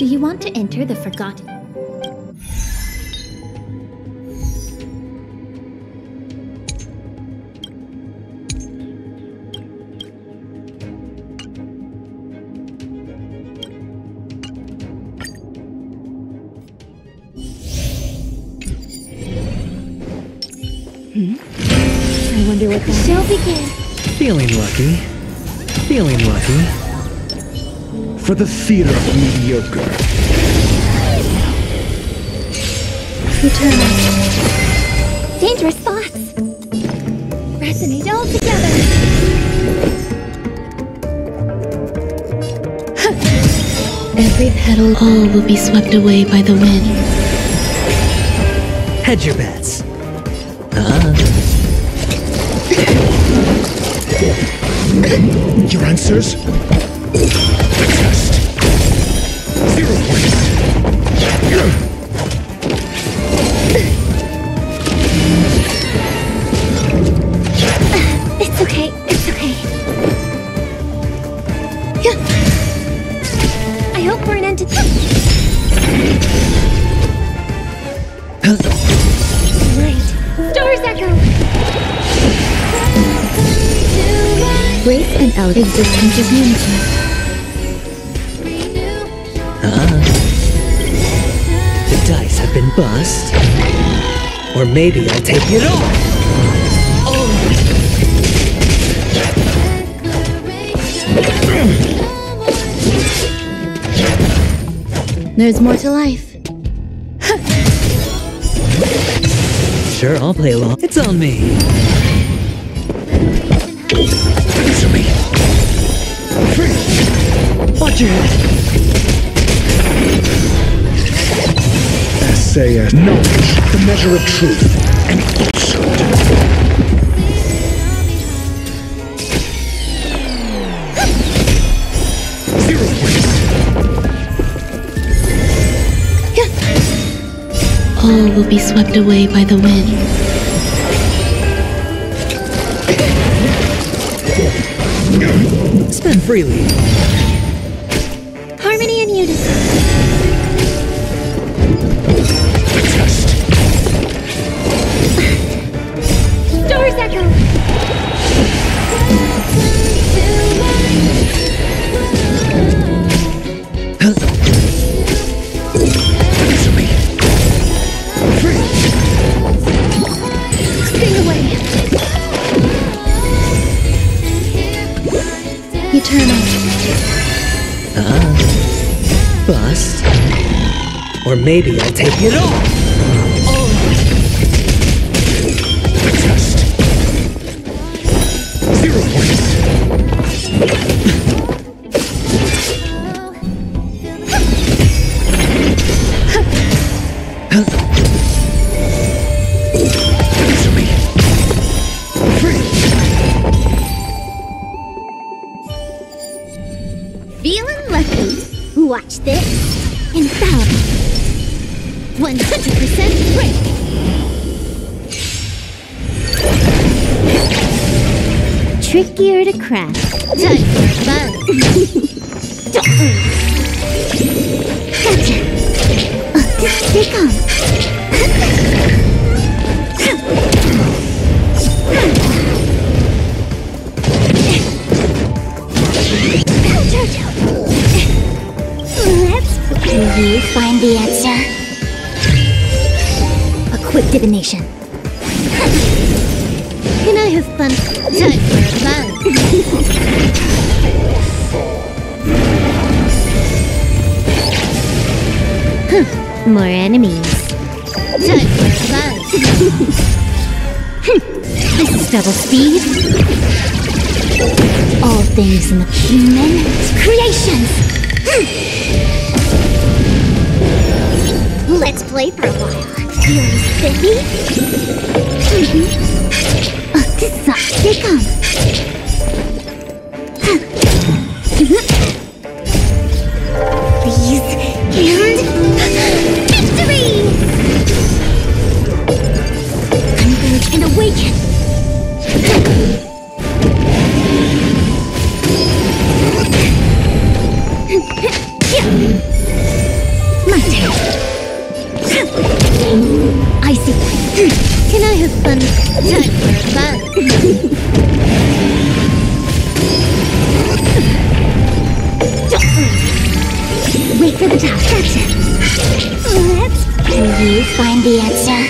Do you want to enter the forgotten? I wonder what the show begins. Feeling lucky. Feeling lucky. For the theater of mediocre. Return. Dangerous thoughts. Resonate all together. Every petal, all will be swept away by the wind. Hedge your bets. Your answers? Success. 0 points. It's okay. It's okay. I hope we're an end to right. Doors echo. Grace and Alex exist in community. Been bust, or maybe I'll take it all. Oh. There's more to life. Sure, I'll play along. It's on me. Answer me. Watch your head. Knowledge, the measure of truth, and falsehood. 0 points. All will be swept away by the wind. Spend freely. Harmony and unity. Bust, or maybe I'll take it all. Success. 0 points. Answer me. Free. Feeling lucky. Watch this and foul. 100% break. Trickier to crack. Time for fun. Gotcha. They come. Can you find the answer? A quick divination. Can I have fun? Time for fun. More enemies. Time for fun. This is double speed. All things in the human creations. Let's play for a while. Feeling silly? They come. Please, and victory! Converge and awaken. I see. Can I have fun? Time for fun. Wait for the top. Gotcha. Let's... Can you find the answer?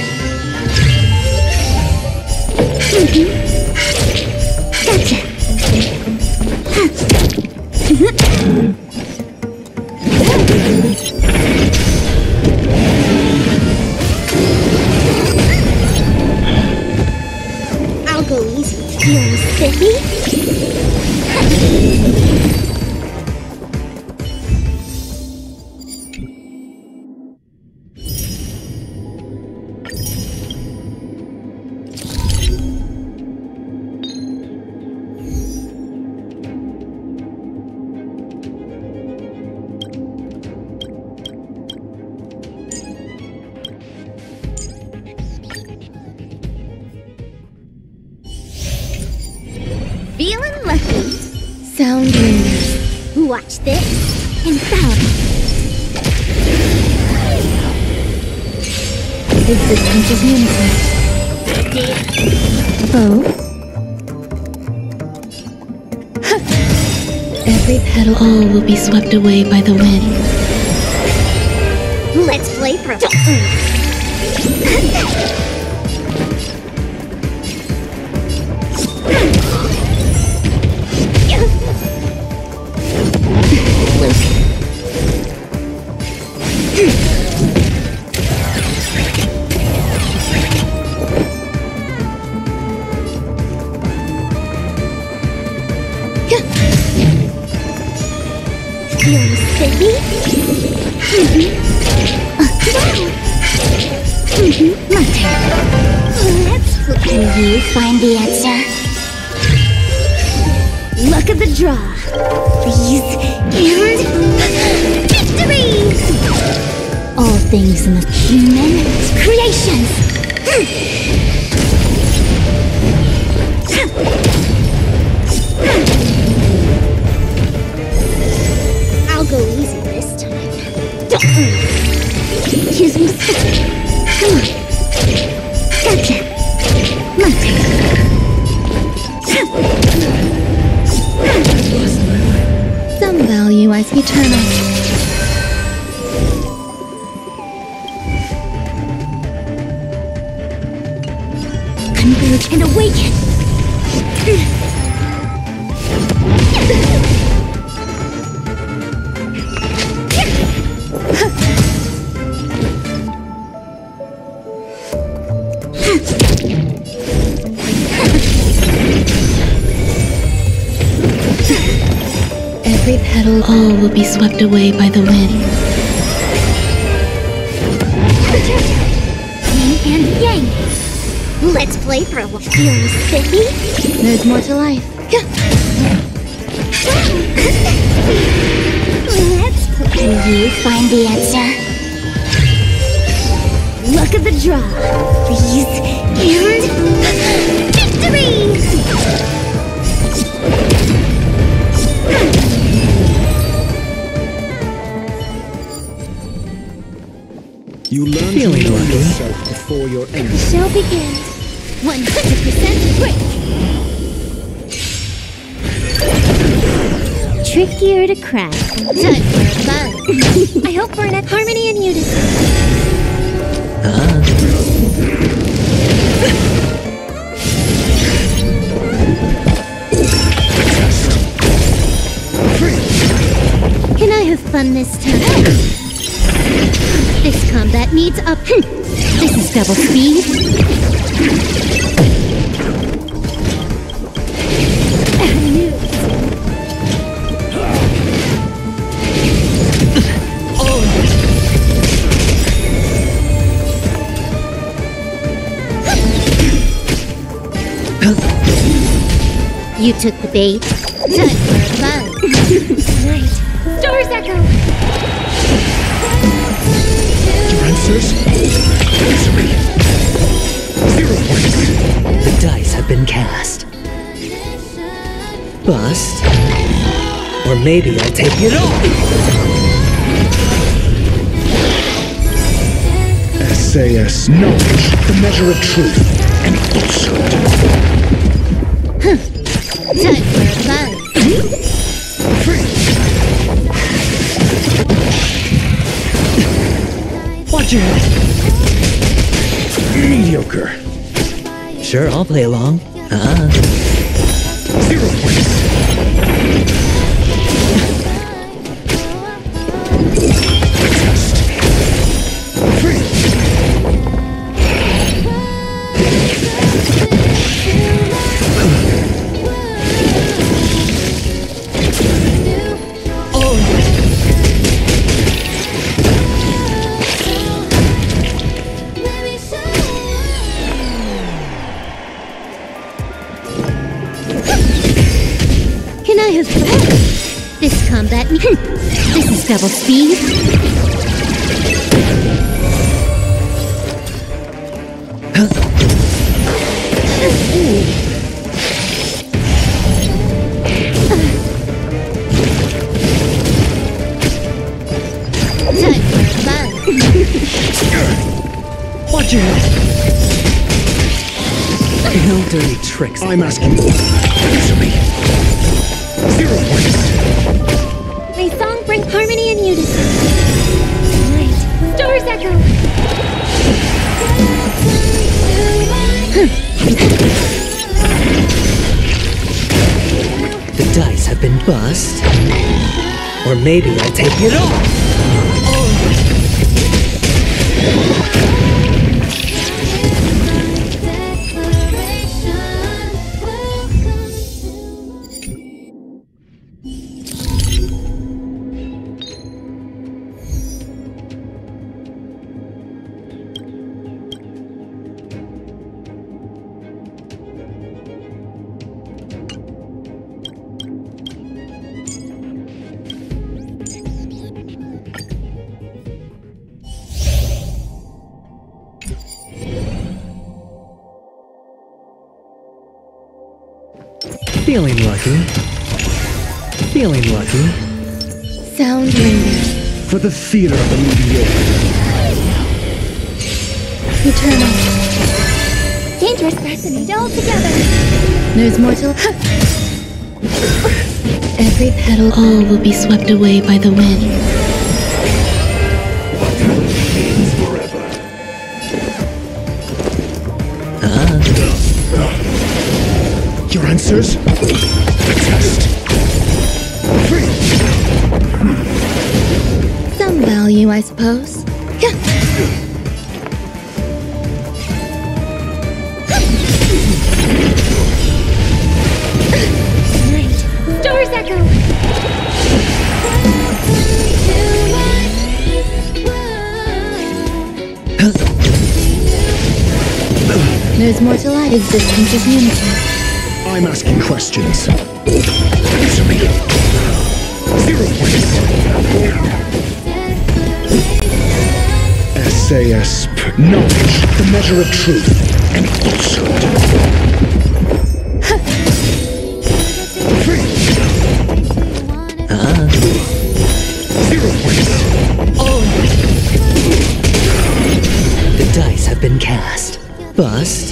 Gotcha. I'll go easy. You're silly. Feeling lucky. Sound winners. Watch this and sound. Existence is meaningless. Bow. Every petal, all will be swept away by the wind. Let's play for My turn. Can you find the answer? Luck of the draw. Please. And victory! All things in the human creations. I'll go easy this time. Excuse me. Come on. Gotcha. My turn. Some value as eternal. Converge and awaken. Every petal, all will be swept away by the wind. Yin and yang. Let's play for a while. Feeling silly? There's more to life. Let's play. Can you find the answer? Luck of the draw. Please. And... victory! You learn to know yourself before your enemy. The show begins. 100% break. Trickier to crack. Time for fun. I hope we're in harmony and unity. Can I have fun this time? This combat needs up. This is double speed. You took the bait. Time for fun. Right. Doors echo. The dice have been cast. Bust. Or maybe I take it all. naysayers, knowledge, the measure of truth, and falsehood. Time for a buzz. Free. Watch your head. Mediocre. Sure, I'll play along. Zero points. This combat, this is double speed. Watch your head. No dirty tricks. I'm asking you. Answer me. 0 points. May song bring harmony and unity. Right. Stars echo. The dice have been bussed. Or maybe I take it off. Feeling lucky. Feeling lucky. Sound lingers. For the theater of the mediocre. Eternal. Dangerous fascinate all together. There's more to every petal. All will be swept away by the wind. Forever. Your answers? The test. Free. Some value, I suppose. Yeah. Right. Doors echo. There's more to life. Existence is unity. I'm asking questions. Answer me. 0 points. SAS. Knowledge, the measure of truth, and falsehood. Free. 0 points. Oh. The dice have been cast. Bust.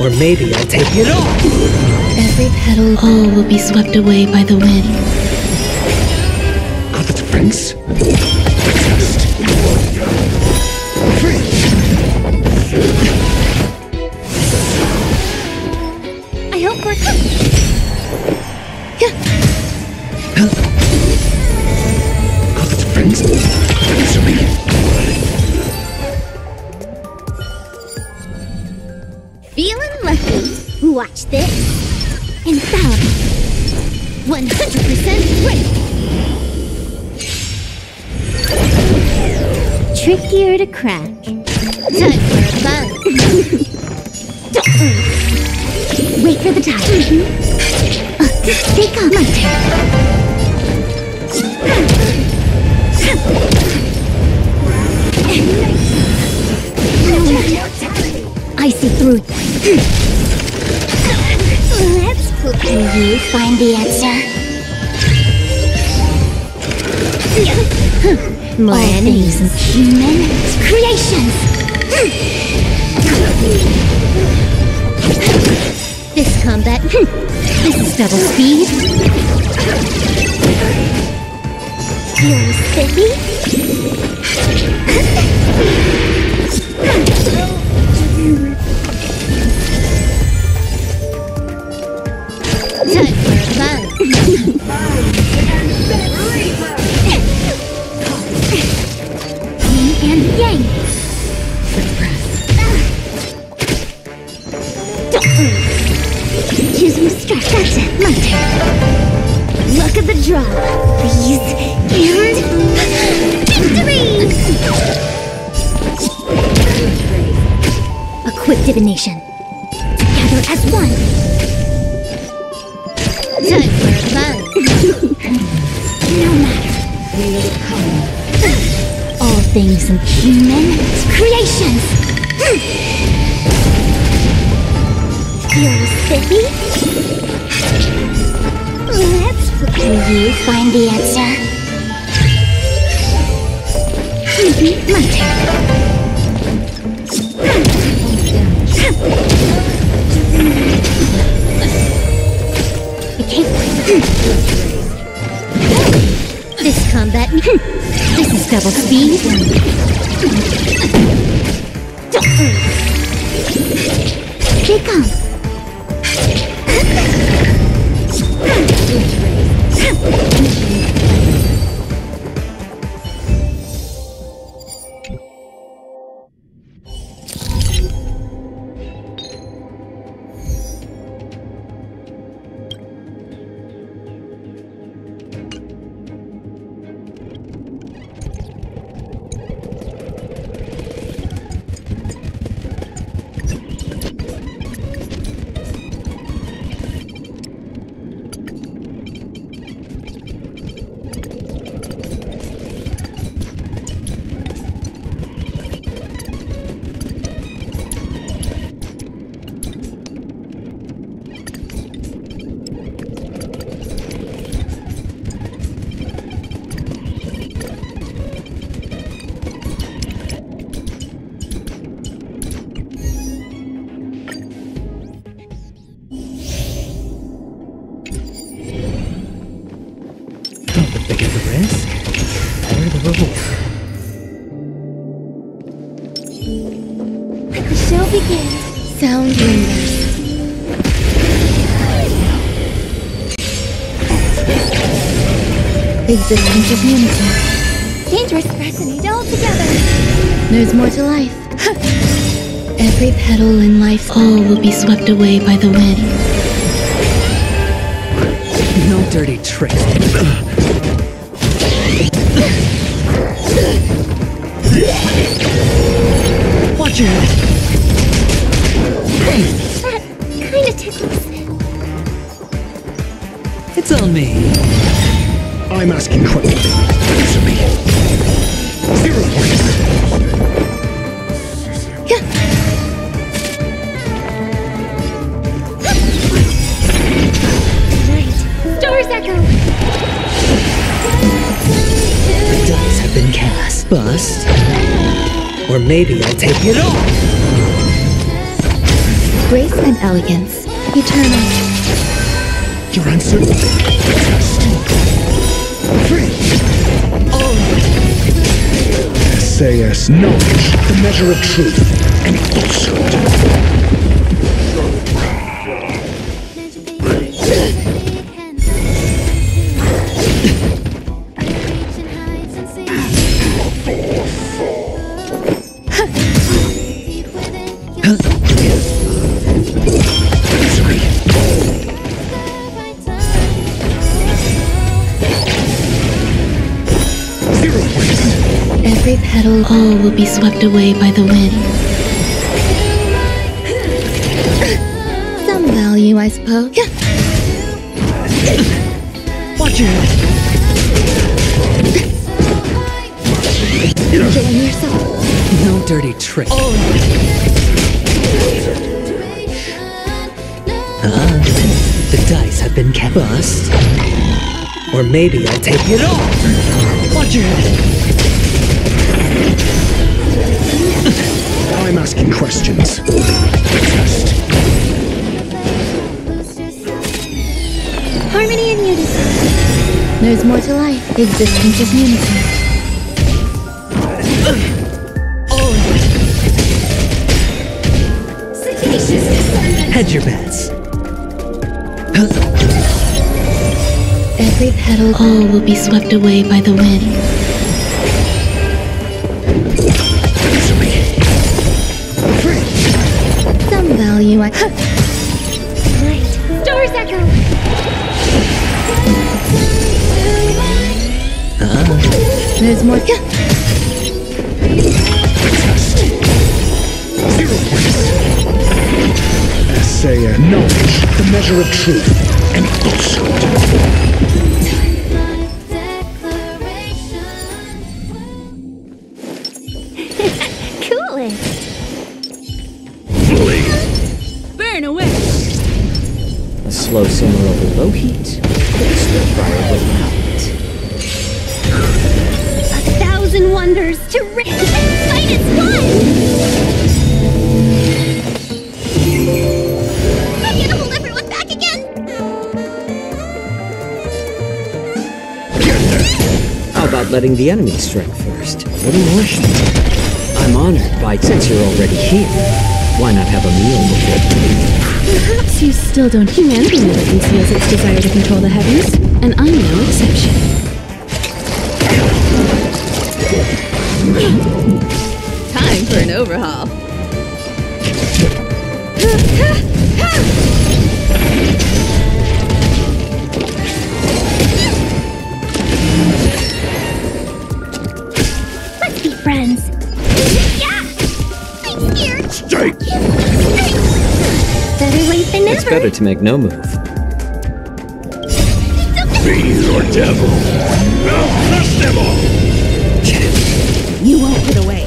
Or maybe I'll take it off! Every petal, all will be swept away by the wind. Got the difference? I hope we're got the difference? Answer me. Feeling lucky. Watch this. And sound. 100% ready. Trickier to crack. Time for a bug. Wait for the tide. Take off my tail. I see through. Let's go. Can you find the answer? My enemies and human creations. This combat. This is double speed. You're silly. Time for fun. And yang! Choose your strength. That's it, my turn. Luck of the draw. Please. And... victory! A quick divination. Together as one. Time for fun. No matter. We will come. All things and human creations! You're silly? Let's play. Will you find the answer? My turn. I can't. This combat... this is double speed. Click on. Existence of unity. Dangerous, fascinate all together. There's more to life. Every petal in life, all will be swept away by the wind. No dirty tricks. Watch your head. That kinda tickles. It's on me. I'm asking questions. Answer me. 0 points. Right. Stars echo. The dice have been cast. Bust. Or maybe I'll take it all. Grace and elegance. Eternal. Your uncertainty. Free! All right. Say yes, knowledge, the measure of truth, and falsehood. All will be swept away by the wind. Some value, I suppose. Watch your head. Enjoy yourself. No dirty tricks. The dice have been cast. Or maybe I'll take it off. Watch your head. Now I'm asking questions. Trust. Harmony and unity. There's more to life. Existence is unity. Hedge your bets. Every petal, all will be swept away by the wind. Some value I... Right. Stars echo! There's more... Sayer, knowledge, the measure of truth, and falsehood. Coolest. Please. Burn away. A slow simmer over low heat. Stir fry over melt. 1,000 wonders to rage and fight as one. About letting the enemy strike first. What emotion? I'm honored by since you're already here. Why not have a meal before? Perhaps you still don't. Humanity never conceals its desire to control the heavens, and I'm no exception. Time for an overhaul. Friends. Yeah! I'm scared! Strike! Better late than never! It's better to make no move. Be your devil! Now crush them all! You won't get away!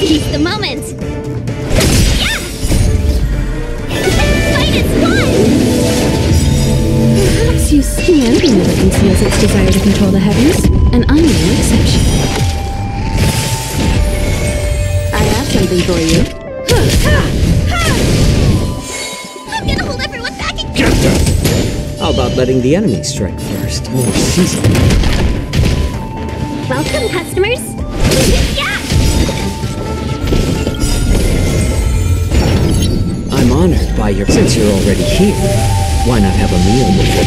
Seize the moment! Yeah! Fight as one! Perhaps you see anything that conceals its desire to control the heavens, and I'm no exception. I have something for you. I'm gonna hold everyone back again! How about letting the enemy strike first? More season. Welcome, customers! Yeah! I'm honored by your... Since you're already here. Why not have a meal before?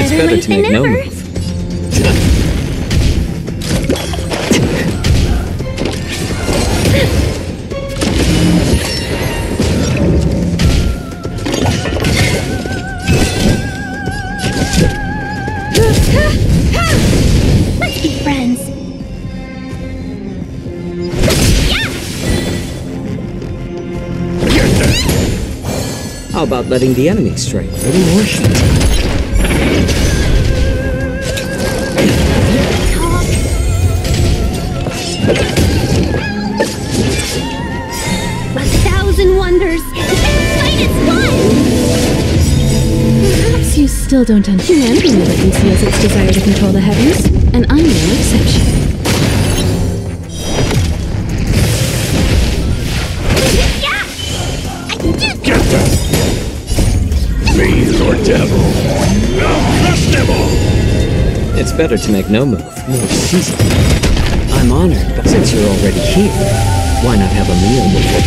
It's better to make no move. Let's be friends. How about letting the enemy strike? What emotion? A 1,000 wonders! Fight as one! Perhaps you still don't understand. Humanity never conceals its desire to control the heavens, and I'm no exception. Devil. It's better to make no move. More season. I'm honored, but since you're already here, why not have a meal before?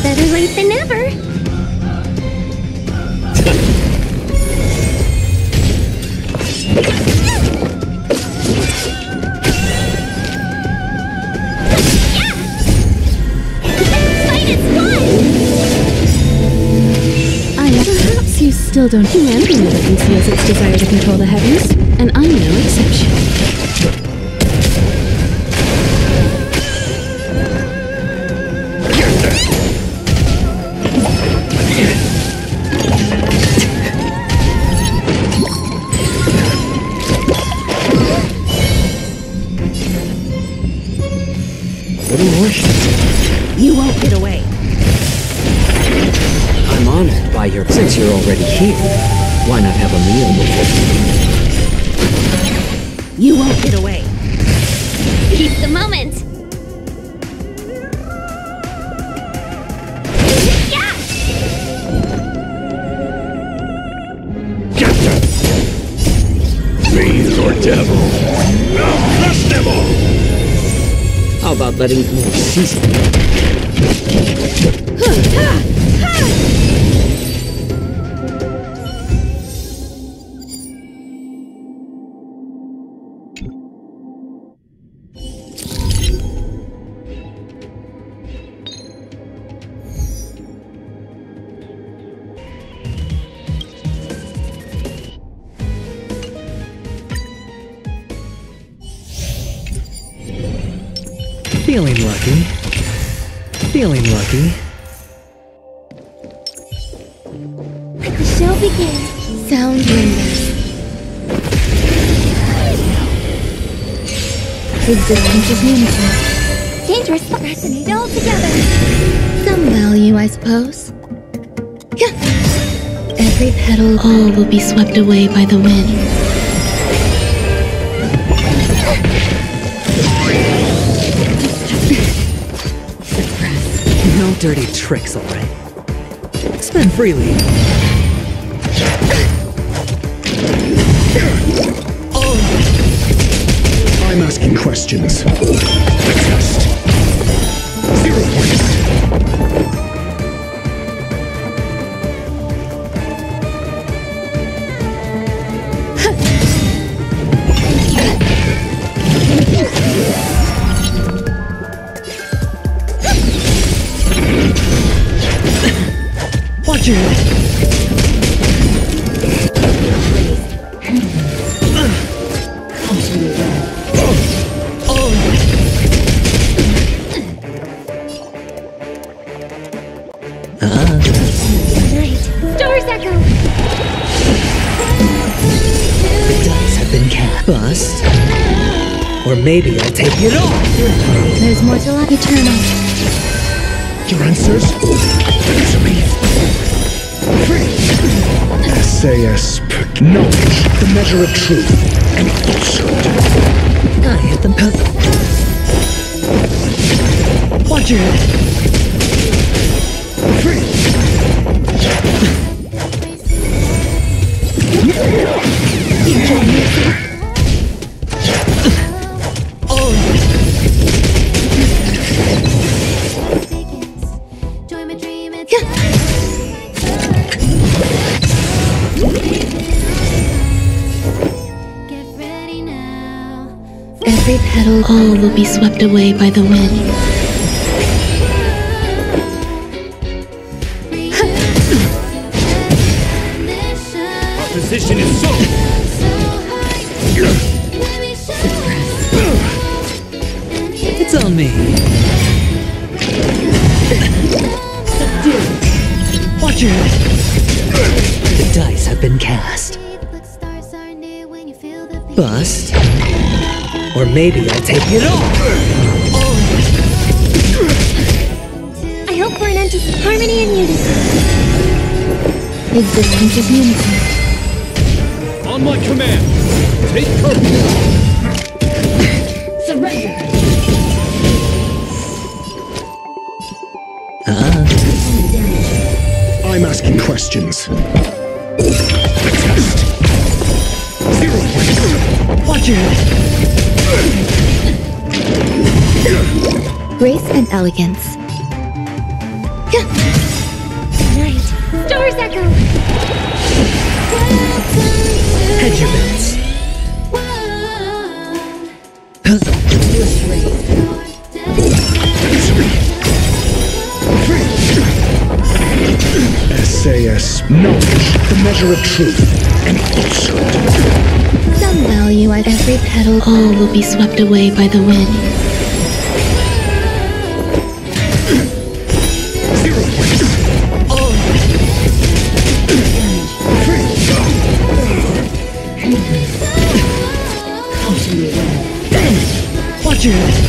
Better late than never. still don't humanity really conceals its desire to control the heavens, and I'm no exception. You won't get away. I'm honored by your... Since you're already here, why not have a meal before you... You won't get away. Keep the moment. How about letting it more season? Feeling lucky. Feeling lucky. The show begins. Sound lingers. Existence is meaningful. Dangerous, fascinated all together. Some value, I suppose. Yeah. Every petal, all will be swept away by the wind. No dirty tricks, all right. Spend freely. Oh. I'm asking questions. Adjust. 0 points. Watch your way. Doors echo. The dice have been cast. Or maybe I'll take it off. There's more to life. Eternal. Your answers? Answer me. Essayus put knowledge, the measure of truth, and falsehood. I hit the puzzle. Watch your head. Every petal, all will be swept away by the wind. Position is so... It's on me. Watch your head. The dice have been cast. Bust. Or maybe I'll take it all! I hope for an end to harmony and unity. Existence is unity. On my command, take cover! Surrender! I'm asking questions. The test! 0 points. Watch your head! Grace and elegance. Night. Doors echo. Head your bets. naysayers, knowledge, the measure of truth, and falsehood. Some value at every petal, all will be swept away by the wind. 0 points. All free. Then, watch your head.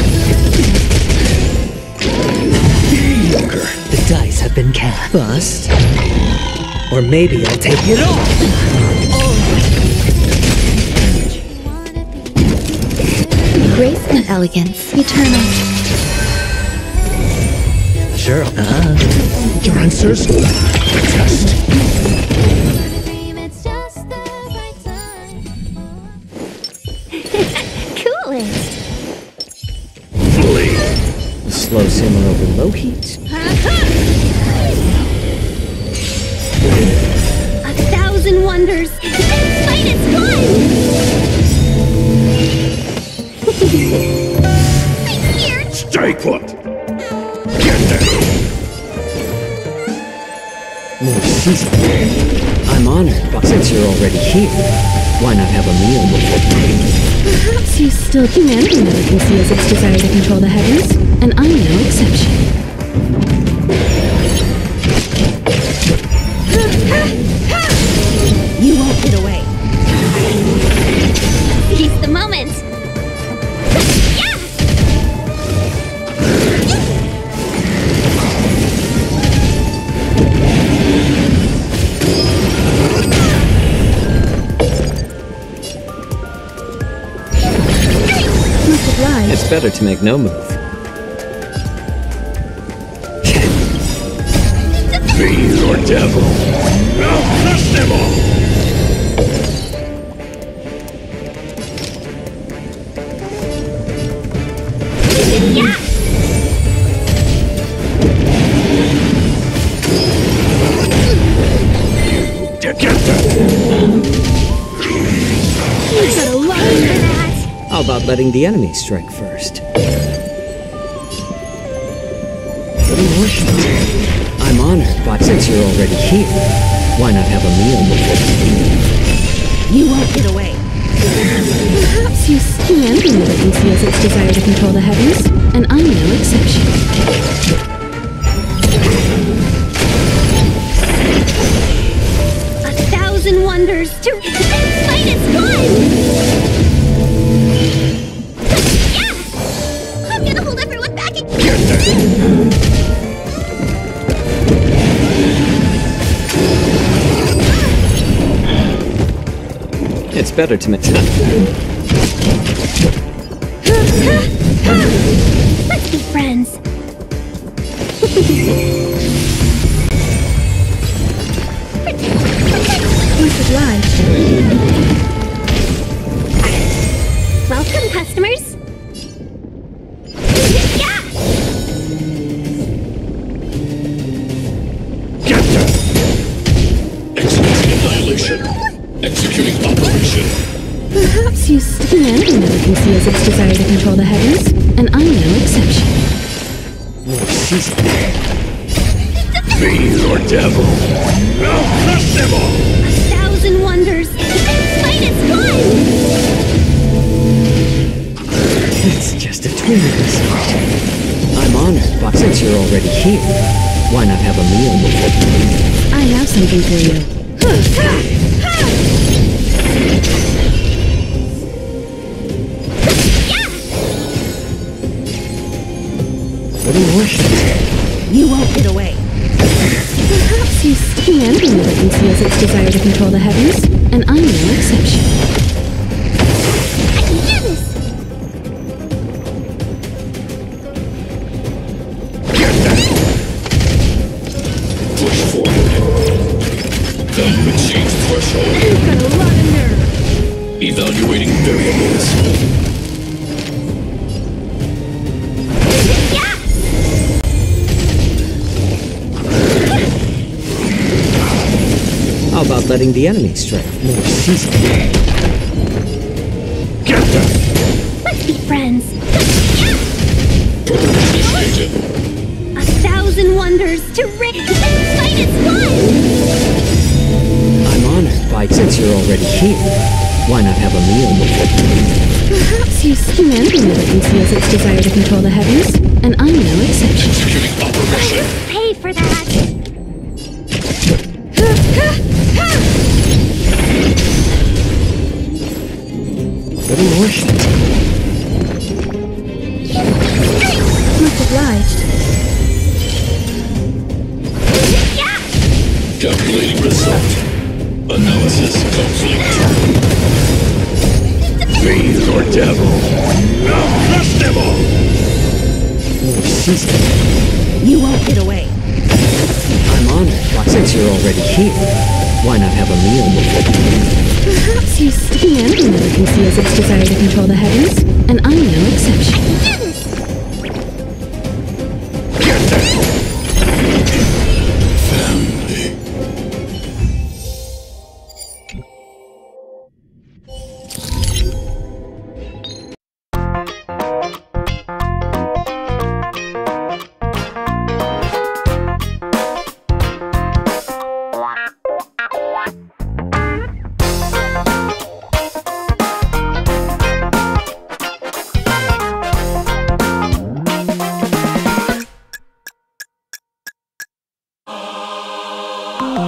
The dice have been cast. Bust. Or maybe I'll take it all. Oh. Grace and elegance, eternal. Sure. Your answers? Test. Coolest. The slow simmer over low heat. A thousand wonders! It's fine, it's gone! I'm scared! Stay put! Get down! More seasoning. I'm honored, but since you're already here, why not have a meal before? Perhaps you still can. Humanity conceals its desire to control the heavens, and I'm no exception. You won't get away. Seize the moment. Yeah! It's better to make no move. Fiend or devil. I'll crush them all. How about letting the enemy strike first? I'm honored, but since you're already here, why not have a meal before you won't get away. Perhaps you stand in the conceals its desire to control the heavens, and I'm no exception. A thousand wonders to fight its gone! It's better to mix it up. Let's be friends. Protect. Welcome, customers. Executing operation. Perhaps you stand in the conceals its desire to control the heavens, and I'm no exception. More seasoning. Fiend or devil. I'll crush them all. A thousand wonders. It's fine, it's gone. It's just a twin result. I'm honored, but since you're already here, why not have a meal before? I have something for you. You won't get away. Perhaps you stand in the conceals its desire to control the heavens, and I'm no exception. I can do this! Get that! Push forward. The machine's threshold. You've got a lot of nerve. Evaluating variables. How about letting the enemy strike more seasoning? Get them! Let's be friends! A thousand wonders to fight its one! like since you're already here, why not have a meal before? Perhaps useful management conceals its desire to control the heavens, and I'm no exception. I will pay for that! Little more shit. Much obliged. Calculating result. Analysis complete. Faith or devil? No, that's devil! You won't get away. I'm honored. Since you're already here, why not have a meal before? Perhaps your sticky emblem conceals its desire to control the heavens, and I'm no exception. Get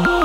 that!